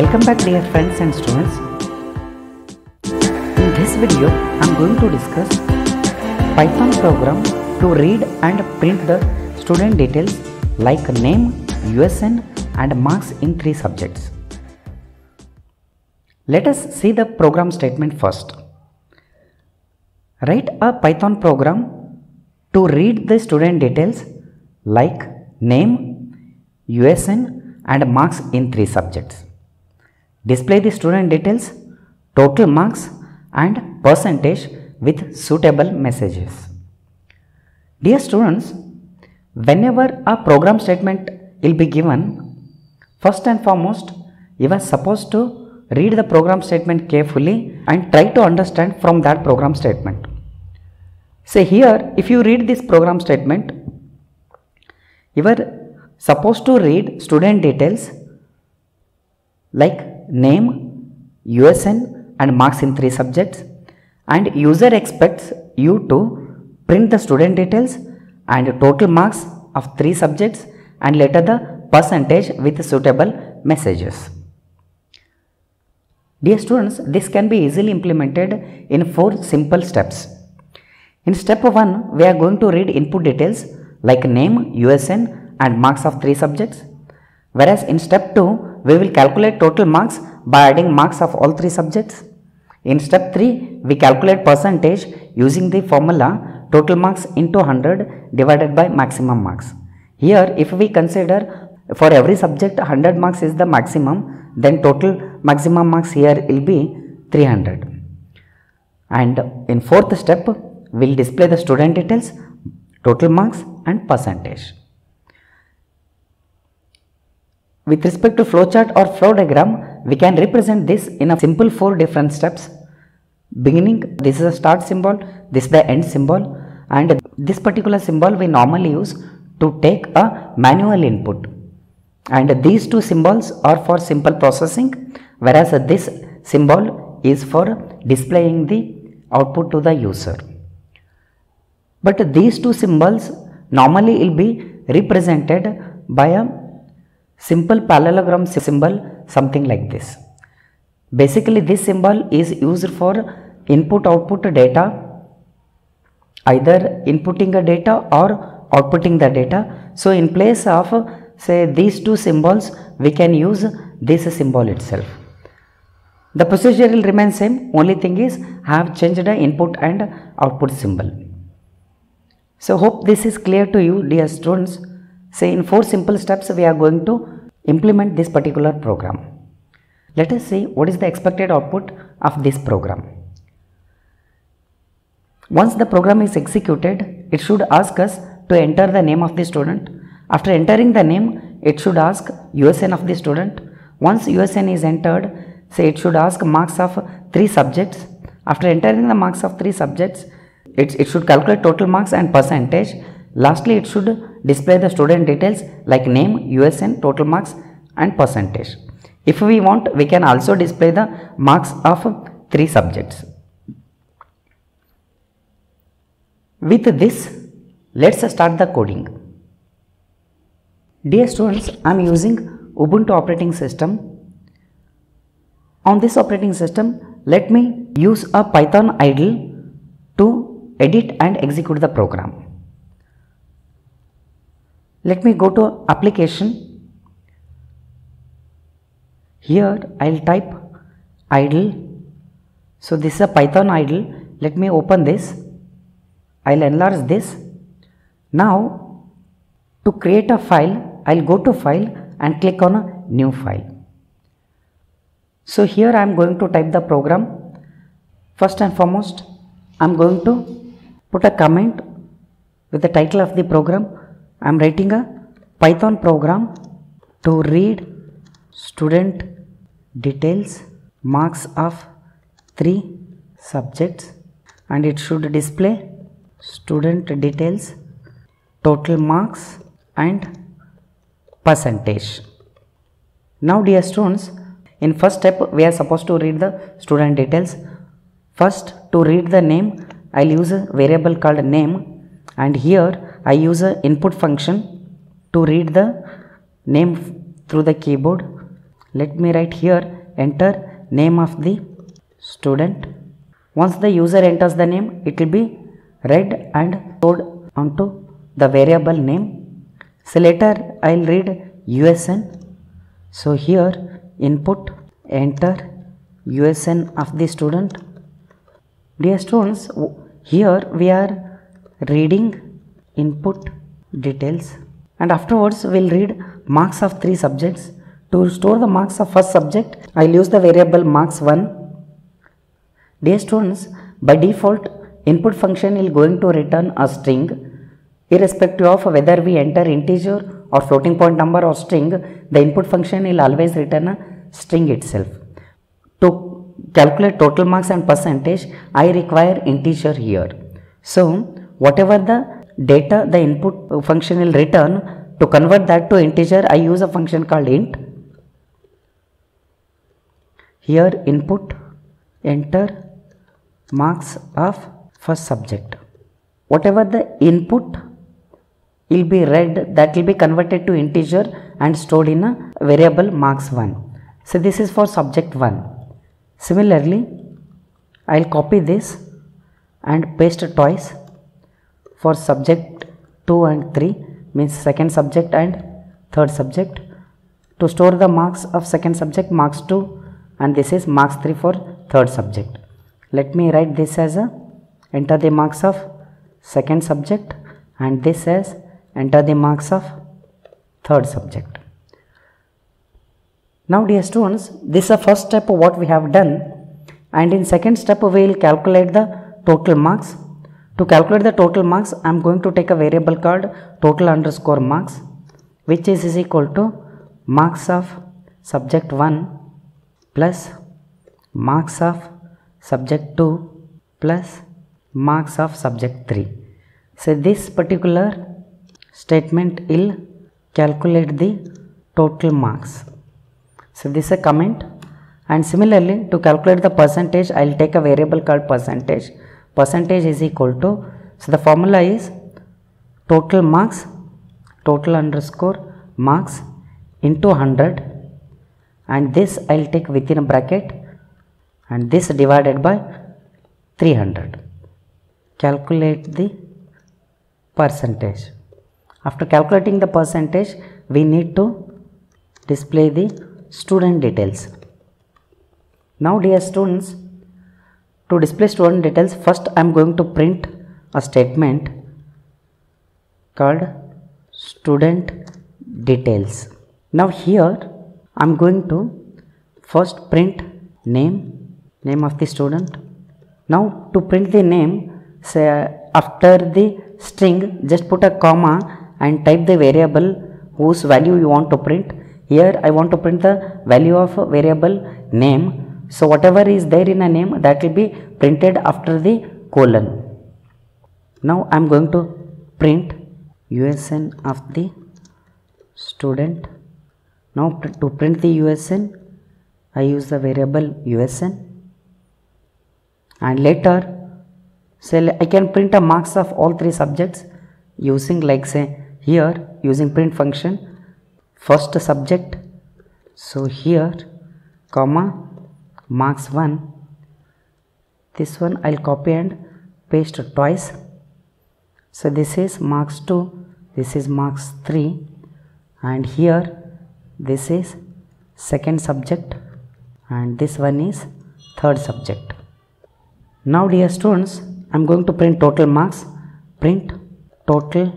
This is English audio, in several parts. Welcome back dear friends and students. In this video I am going to discuss Python program to read and print the student details like name, USN and marks in 3 subjects. Let us see the program statement first. Write a Python program to read the student details like name, USN and marks in 3 subjects. Display the student details, total marks and percentage with suitable messages. Dear students, whenever a program statement will be given, first and foremost, you are supposed to read the program statement carefully and try to understand from that program statement. Say here, if you read this program statement, you are supposed to read student details like name, USN and marks in 3 subjects, and user expects you to print the student details and total marks of 3 subjects and later the percentage with suitable messages. Dear students, this can be easily implemented in 4 simple steps. In step 1, we are going to read input details like name, USN and marks of 3 subjects, whereas in step 2, we will calculate total marks by adding marks of all 3 subjects. In step 3, we calculate percentage using the formula total marks into 100 divided by maximum marks. Here, if we consider for every subject 100 marks is the maximum, then total maximum marks here will be 300. And in 4th step, we will display the student details, total marks and percentage. With respect to flowchart or flow diagram, we can represent this in a simple 4 different steps. Beginning, this is a start symbol, this is the end symbol, and this particular symbol we normally use to take a manual input. And these 2 symbols are for simple processing, whereas this symbol is for displaying the output to the user. But these 2 symbols normally will be represented by a simple parallelogram symbol, something like this. Basically this symbol is used for input output data, either inputting a data or outputting the data. So in place of say these 2 symbols, we can use this symbol itself. The procedure will remain same, only thing is I have changed the input and output symbol. So hope this is clear to you dear students. Say in 4 simple steps we are going to implement this particular program. Let us see what is the expected output of this program. Once the program is executed, it should ask us to enter the name of the student. After entering the name, it should ask USN of the student. Once USN is entered, say it should ask marks of 3 subjects. After entering the marks of 3 subjects, it should calculate total marks and percentage. Lastly, it should display the student details like name, USN, total marks and percentage. If we want, we can also display the marks of 3 subjects. With this, let's start the coding. Dear students, I am using Ubuntu operating system. On this operating system, let me use a Python idle to edit and execute the program. Let me go to application. Here I will type idle. So this is a Python idle. Let me open this. I will enlarge this. Now to create a file, I will go to file and click on a new file. So here I am going to type the program. First and foremost, I am going to put a comment with the title of the program. I am writing a Python program to read student details marks of 3 subjects, and it should display student details, total marks and percentage. Now dear students, in first step we are supposed to read the student details. First, to read the name, I will use a variable called name, and here I use an input function to read the name through the keyboard, Let me write here, enter name of the student. Once the user enters the name, it will be read and stored onto the variable name. So later I will read USN. So here input, enter USN of the student. Dear students, here we are reading input details, and afterwards we will read marks of 3 subjects. To store the marks of first subject, I will use the variable marks1. Dear students, by default input function is going to return a string irrespective of whether we enter integer or floating point number or string. The input function will always return a string itself. To calculate total marks and percentage, I require integer here. So whatever the data the input function will return, to convert that to integer I use a function called int. Here input, enter marks of first subject. Whatever the input will be read, that will be converted to integer and stored in a variable marks1. So this is for subject 1. Similarly, I will copy this and paste twice for subject 2 and 3, means second subject and third subject. To store the marks of second subject, marks 2, and this is marks 3 for third subject. Let me write this as a enter the marks of second subject and this as enter the marks of third subject. Now dear students, this is the first step of what we have done, and in second step we will calculate the total marks. To calculate the total marks, I am going to take a variable called total underscore marks, which is equal to marks of subject 1 plus marks of subject 2 plus marks of subject 3. So this particular statement will calculate the total marks. So this is a comment. And similarly, to calculate the percentage, I will take a variable called percentage. Percentage is equal to, so the formula is total marks, total underscore marks into 100, and this I will take within a bracket, and this divided by 300. Calculate the percentage. After calculating the percentage, we need to display the student details. Now dear students, to display student details, first I am going to print a statement called student details. Now here I am going to first print name of the student. Now to print the name, say after the string just put a comma and type the variable whose value you want to print. Here I want to print the value of variable name. So whatever is there in a name, that will be printed after the colon. Now I am going to print USN of the student. Now to print the USN, I use the variable USN, and later so I can print a marks of all 3 subjects using, like say here using print function, first subject, so here comma marks 1. This one I will copy and paste twice. So this is marks 2, this is marks 3, and here this is second subject and this one is third subject. Now dear students, I am going to print total marks. Print total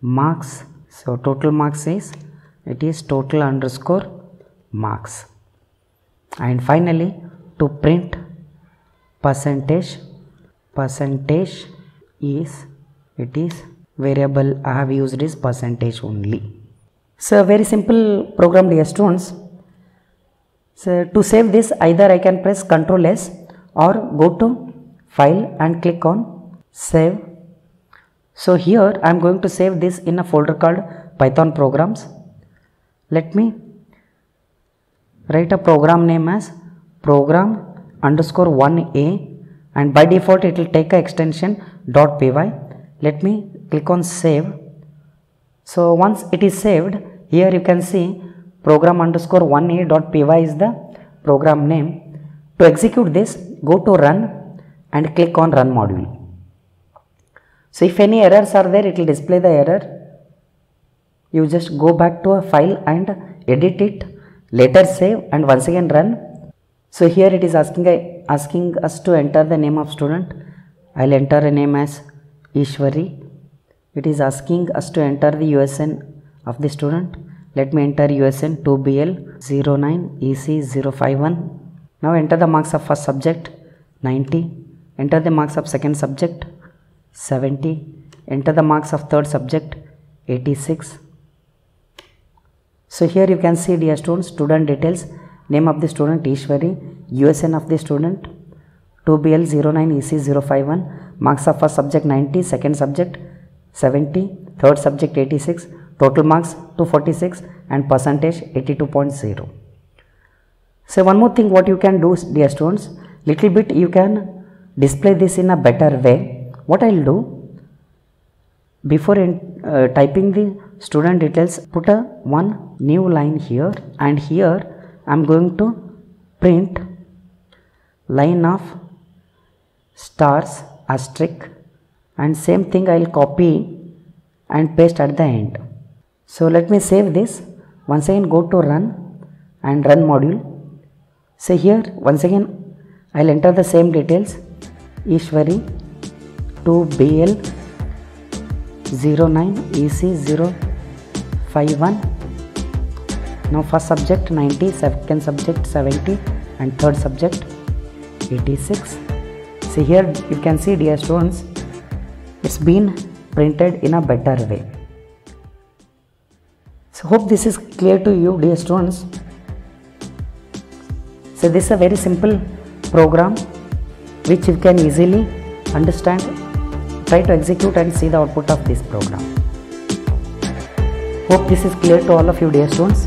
marks. So total marks is, it is total underscore marks. And finally to print percentage. Percentage is, it is variable I have used is percentage only. So very simple program dear students. So to save this, either I can press Ctrl S or go to File and click on Save. So here I am going to save this in a folder called Python programs. Let me write a program name as program_1a, and by default it will take a extension .py. Let me click on Save. So once it is saved, here you can see program_1a.py is the program name. To execute this, go to run and click on run module. So if any errors are there, it will display the error. You just go back to a file and edit it, later save and once again run. So here it is asking us to enter the name of student. I will enter a name as Eshwari. It is asking us to enter the USN of the student. Let me enter USN 2BL09EC051. Now enter the marks of first subject 90. Enter the marks of second subject 70. Enter the marks of third subject 86. So here you can see, dear students, student details, name of the student Eshwari, USN of the student 2BL09EC051, marks of first subject 90, second subject 70, third subject 86, total marks 246 and percentage 82.0. So one more thing what you can do, dear students, little bit you can display this in a better way. What I will do, before typing the student details, put a one new line here, and here I am going to print line of stars asterisk, and same thing I will copy and paste at the end. So let me save this. Once again go to run and run module. So here once again I will enter the same details, Eshwari 2BL09EC051. Now first subject 90, second subject 70 and third subject 86. So here you can see, dear students, it's been printed in a better way. So hope this is clear to you, dear students. So this is a very simple program which you can easily understand. Try to execute and see the output of this program. Hope this is clear to all of you, dear students.